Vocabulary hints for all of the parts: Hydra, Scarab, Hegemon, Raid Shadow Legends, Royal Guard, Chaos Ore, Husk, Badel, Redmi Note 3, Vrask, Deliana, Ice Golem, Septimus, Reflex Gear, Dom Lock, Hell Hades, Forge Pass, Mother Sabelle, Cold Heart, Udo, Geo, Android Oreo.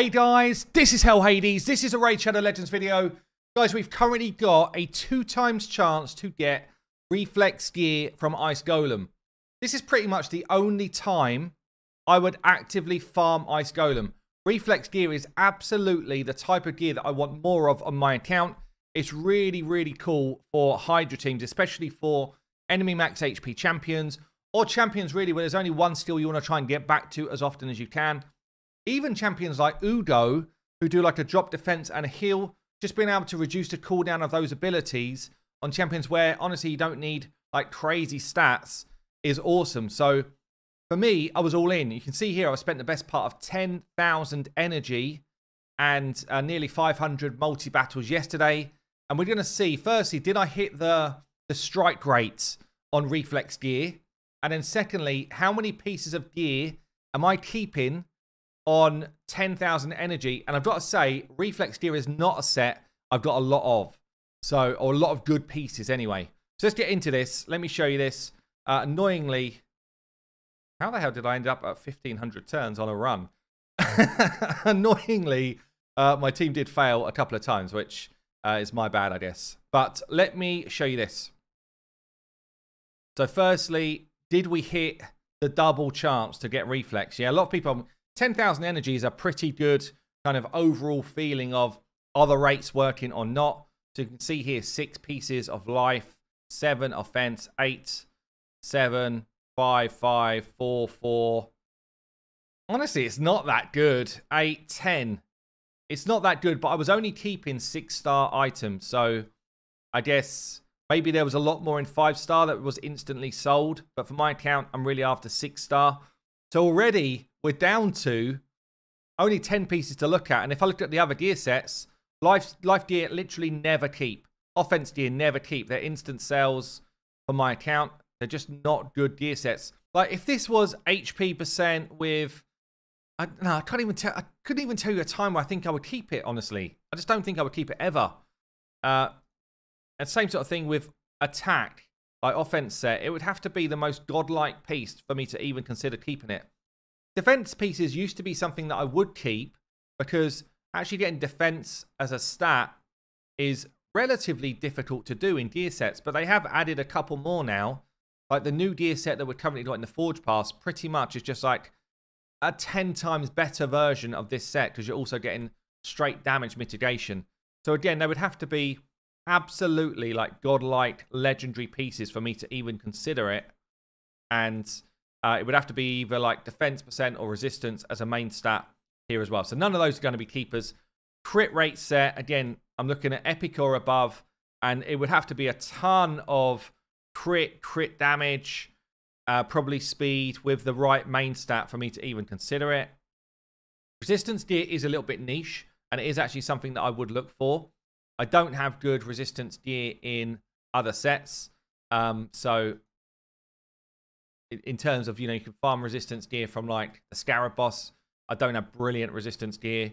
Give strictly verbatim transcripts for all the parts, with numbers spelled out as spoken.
Hey guys, this is Hell Hades. This is a Raid Shadow Legends video. Guys, we've currently got a two times chance to get Reflex Gear from Ice Golem. This is pretty much the only time I would actively farm Ice Golem. Reflex Gear is absolutely the type of gear that I want more of on my account. It's really, really cool for Hydra teams, especially for enemy max H P champions, or champions really where there's only one skill you want to try and get back to as often as you can. Even champions like Udo, who do like a drop defense and a heal, just being able to reduce the cooldown of those abilities on champions where, honestly, you don't need like crazy stats is awesome. So for me, I was all in. You can see here, I spent the best part of ten thousand energy and uh, nearly five hundred multi-battles yesterday. And we're going to see, firstly, did I hit the, the strike rates on Reflex Gear? And then secondly, how many pieces of gear am I keeping on ten thousand energy? And I've got to say, Reflex Gear is not a set I've got a lot of, so or a lot of good pieces anyway. So let's get into this. Let me show you this. Uh, annoyingly, how the hell did I end up at fifteen hundred turns on a run? Annoyingly, uh, my team did fail a couple of times, which uh, is my bad, I guess. But let me show you this. So firstly, did we hit the double chance to get Reflex? Yeah, a lot of people... ten thousand energy is a pretty good kind of overall feeling of are the rates working or not. So you can see here six pieces of life, seven offense, eight, seven, five, five, four, four. Honestly, it's not that good. Eight, ten. It's not that good, but I was only keeping six star items. So I guess maybe there was a lot more in five star that was instantly sold. But for my account, I'm really after six star. So already... we're down to only ten pieces to look at. And if I looked at the other gear sets, life, life gear literally never keep. Offense gear never keep. They're instant sales for my account. They're just not good gear sets. Like if this was H P percent with... I, no, I can't even tell... I couldn't even tell you a time where I think I would keep it, honestly. I just don't think I would keep it ever. Uh, and same sort of thing with attack, like offense set. It would have to be the most godlike piece for me to even consider keeping it. Defense pieces used to be something that I would keep because actually getting defense as a stat is relatively difficult to do in gear sets, but they have added a couple more now. Like the new gear set that we're currently got in the Forge Pass pretty much is just like a ten times better version of this set because you're also getting straight damage mitigation. So again, they would have to be absolutely like godlike legendary pieces for me to even consider it. And... Uh, it would have to be either like defense percent or resistance as a main stat here as well. So none of those are going to be keepers. Crit rate set, again, I'm looking at epic or above. And it would have to be a ton of crit, crit damage, uh, probably speed with the right main stat for me to even consider it. Resistance gear is a little bit niche. And it is actually something that I would look for. I don't have good resistance gear in other sets. Um, so... in terms of, you know, you can farm resistance gear from like the Scarab boss. I don't have brilliant resistance gear.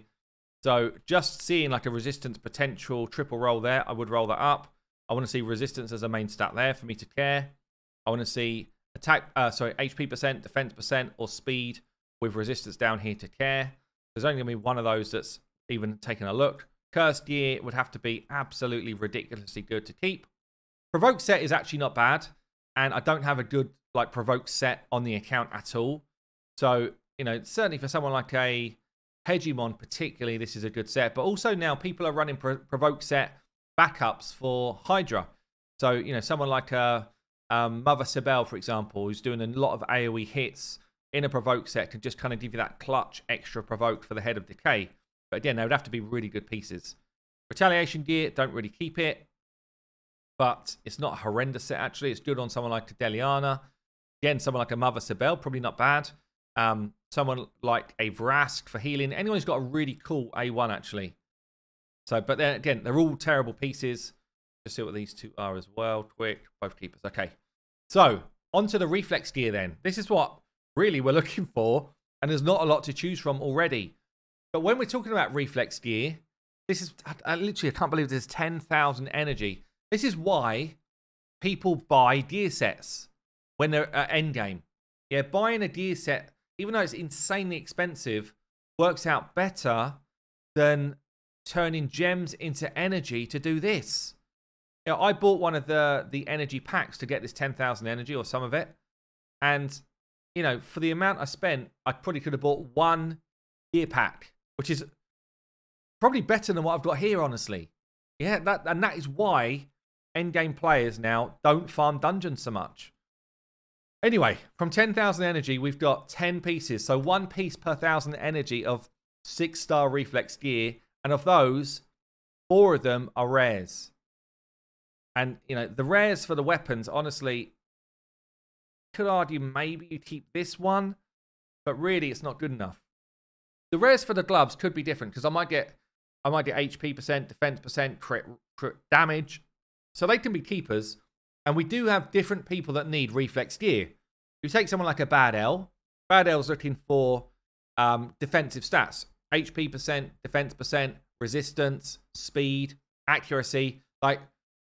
So just seeing like a resistance potential triple roll there, I would roll that up. I want to see resistance as a main stat there for me to care. I want to see attack, uh, sorry, H P percent, defense percent, or speed with resistance down here to care. There's only going to be one of those that's even taking a look. Cursed gear would have to be absolutely ridiculously good to keep. Provoke set is actually not bad. And I don't have a good... like provoke set on the account at all. So, you know, certainly for someone like a Hegemon particularly, this is a good set. But also now people are running pro provoke set backups for Hydra. So, you know, someone like a um, Mother Sabelle, for example, who's doing a lot of AoE hits in a provoke set can just kind of give you that clutch extra provoke for the Head of Decay. But again, they would have to be really good pieces. Retaliation gear, don't really keep it. But it's not a horrendous set, actually. It's good on someone like Deliana. Again, someone like a Mother Sabelle, probably not bad. Um, someone like a Vrask for healing. Anyone who's got a really cool A one, actually. So, but then again, they're all terrible pieces. Just see what these two are as well. Quick, both keepers. Okay. So, onto the Reflex Gear then. This is what really we're looking for, and there's not a lot to choose from already. But when we're talking about Reflex Gear, this is, I, I literally, I can't believe there's ten thousand energy. This is why people buy gear sets. When they're at endgame. Yeah, buying a gear set, even though it's insanely expensive, works out better than turning gems into energy to do this. You know, I bought one of the, the energy packs to get this ten thousand energy or some of it. And, you know, for the amount I spent, I probably could have bought one gear pack, which is probably better than what I've got here, honestly. Yeah, that, and that is why endgame players now don't farm dungeons so much. Anyway, from ten thousand energy, we've got ten pieces. So one piece per one thousand energy of six star reflex gear. And of those, four of them are rares. And, you know, the rares for the weapons, honestly, could argue maybe you keep this one. But really, it's not good enough. The rares for the gloves could be different because I might get... I might get H P percent, defense percent, crit, crit damage. So they can be keepers. And we do have different people that need reflex gear. You take someone like a Badel. Badel's looking for um, defensive stats. H P percent, defense percent, resistance, speed, accuracy. Like,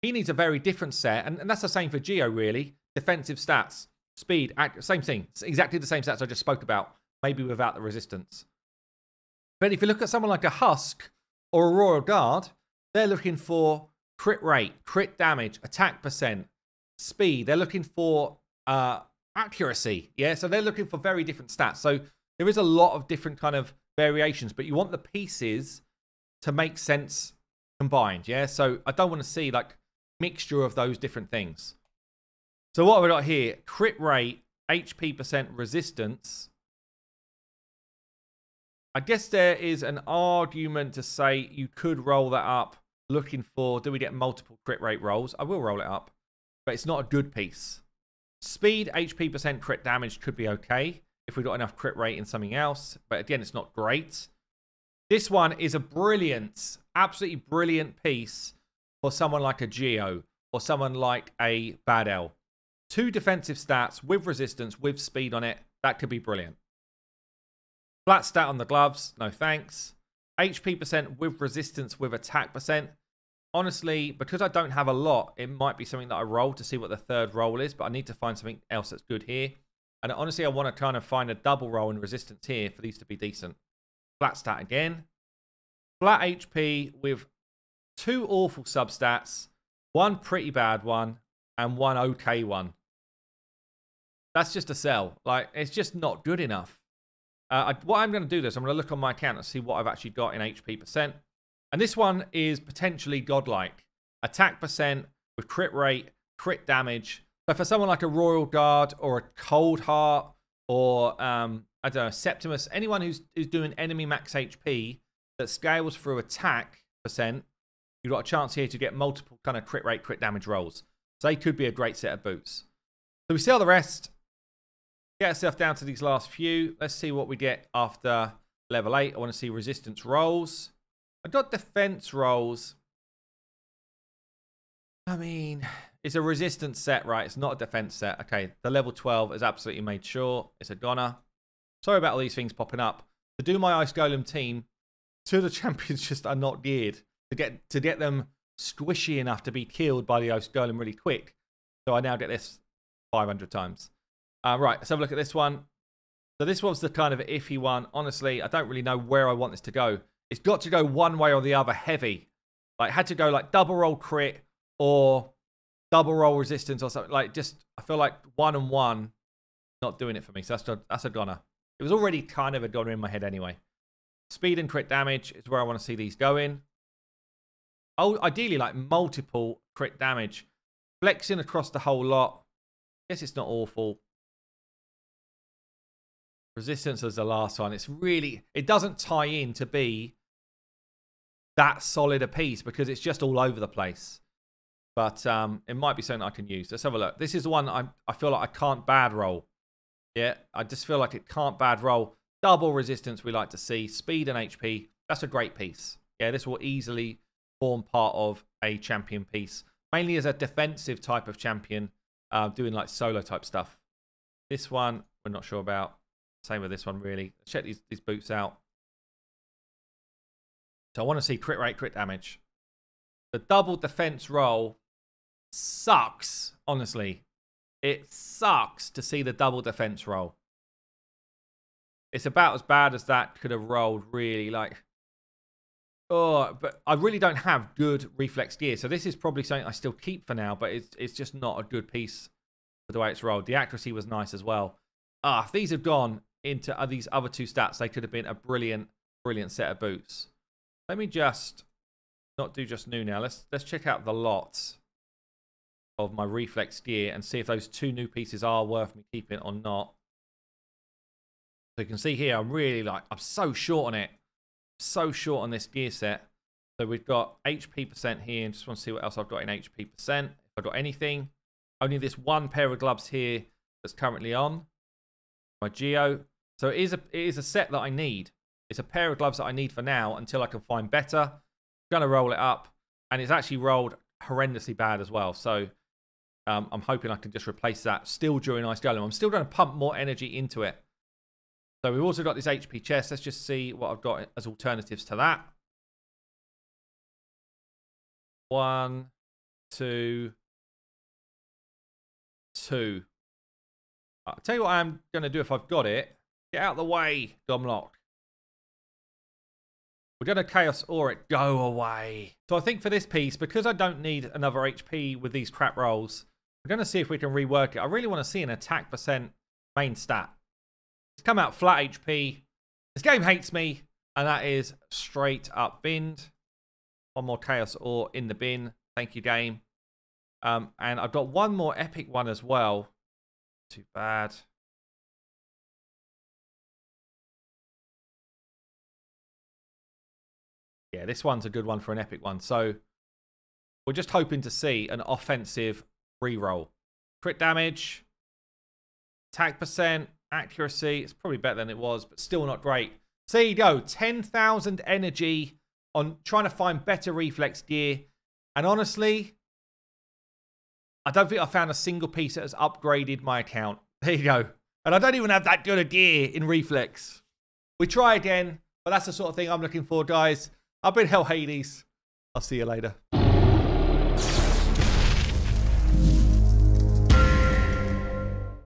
he needs a very different set. And, and that's the same for Geo, really. Defensive stats, speed, accuracy, same thing. It's exactly the same stats I just spoke about. Maybe without the resistance. But if you look at someone like a Husk or a Royal Guard, they're looking for crit rate, crit damage, attack percent, speed. They're looking for uh, accuracy. Yeah, so they're looking for very different stats. So there is a lot of different kind of variations, but you want the pieces to make sense combined. Yeah, so I don't want to see like mixture of those different things. So what have we got here? Crit rate, H P percent, resistance. I guess there is an argument to say you could roll that up looking for, do we get multiple crit rate rolls? I will roll it up, but it's not a good piece. Speed, H P percent, crit damage could be okay if we've got enough crit rate in something else, but again, it's not great. This one is a brilliant, absolutely brilliant piece for someone like a Geo or someone like a Badel. Two defensive stats with resistance, with speed on it, that could be brilliant. Flat stat on the gloves, no thanks. H P percent with resistance with attack percent. Honestly, because I don't have a lot, it might be something that I roll to see what the third roll is, but I need to find something else that's good here. And honestly, I want to kind of find a double roll in resistance here for these to be decent. Flat stat again. Flat H P with two awful substats, one pretty bad one, and one okay one. That's just a sell. Like, it's just not good enough. Uh, I, what I'm going to do is I'm going to look on my account and see what I've actually got in H P percent. And this one is potentially godlike. Attack percent with crit rate, crit damage. So for someone like a Royal Guard or a Cold Heart or, um, I don't know, Septimus, anyone who's, who's doing enemy max H P that scales through attack percent, you've got a chance here to get multiple kind of crit rate, crit damage rolls. So they could be a great set of boots. So we sell the rest. Get ourselves down to these last few. Let's see what we get after level eight. I want to see resistance rolls. I got defense rolls. I mean, it's a resistance set, right? It's not a defense set. Okay, the level twelve has absolutely made sure it's a goner. Sorry about all these things popping up. To do my Ice Golem team, two of the champions just are not geared to get to get them squishy enough to be killed by the Ice Golem really quick. So I now get this five hundred times. Uh, right, let's have a look at this one. So this was the kind of iffy one. Honestly, I don't really know where I want this to go. It's got to go one way or the other heavy. Like, had to go like double roll crit or double roll resistance or something. Like, just, I feel like one and one not doing it for me. So that's a, that's a goner. It was already kind of a goner in my head anyway. Speed and crit damage is where I want to see these going. Oh, ideally, like multiple crit damage. Flexing across the whole lot. I guess it's not awful. Resistance is the last one. It's really, it doesn't tie in to be that solid a piece because it's just all over the place. But um, it might be something I can use. Let's have a look. This is the one I, I feel like I can't bad roll. Yeah, I just feel like it can't bad roll. Double resistance we like to see. Speed and H P. That's a great piece. Yeah, this will easily form part of a champion piece. Mainly as a defensive type of champion uh, doing like solo type stuff. This one we're not sure about. Same with this one, really. Check these, these boots out. So I want to see crit rate, crit damage. The double defense roll sucks, honestly. It sucks to see the double defense roll. It's about as bad as that could have rolled, really. Like, oh, but I really don't have good reflex gear. So this is probably something I still keep for now, but it's, it's just not a good piece for the way it's rolled. The accuracy was nice as well. Ah, if these have gone into these other two stats, they could have been a brilliant, brilliant set of boots. Let me just not do just new now. Let's, let's check out the lots of my reflex gear and see if those two new pieces are worth me keeping or not. So you can see here, I'm really like, I'm so short on it. So short on this gear set. So we've got H P percent here, and just want to see what else I've got in H P percent. If I've got anything, only this one pair of gloves here that's currently on my Geo. So it is a, it is a set that I need. It's a pair of gloves that I need for now until I can find better. I'm gonna roll it up, and it's actually rolled horrendously bad as well. So Um, I'm hoping I can just replace that still during Ice Golem. I'm still going to pump more energy into it. So we've also got this H P chest. Let's just see what I've got as alternatives to that. One, two, two. I'll tell you what I'm going to do if I've got it. Get out of the way, Dom Lock. We're going to Chaos Ore it. Go away. So I think for this piece, because I don't need another H P with these crap rolls, we're going to see if we can rework it. I really want to see an attack percent main stat. It's come out flat H P. This game hates me, and that is straight up binned. One more Chaos Ore in the bin. Thank you, game. Um, and I've got one more epic one as well. Too bad. Yeah, this one's a good one for an epic one. So we're just hoping to see an offensive reroll. Crit damage, attack percent, accuracy. It's probably better than it was, but still not great. So you go, ten thousand energy on trying to find better reflex gear. And honestly, I don't think I found a single piece that has upgraded my account. There you go. And I don't even have that good a gear in reflex. We try again, but that's the sort of thing I'm looking for, guys. I've been Hell Hades. I'll see you later.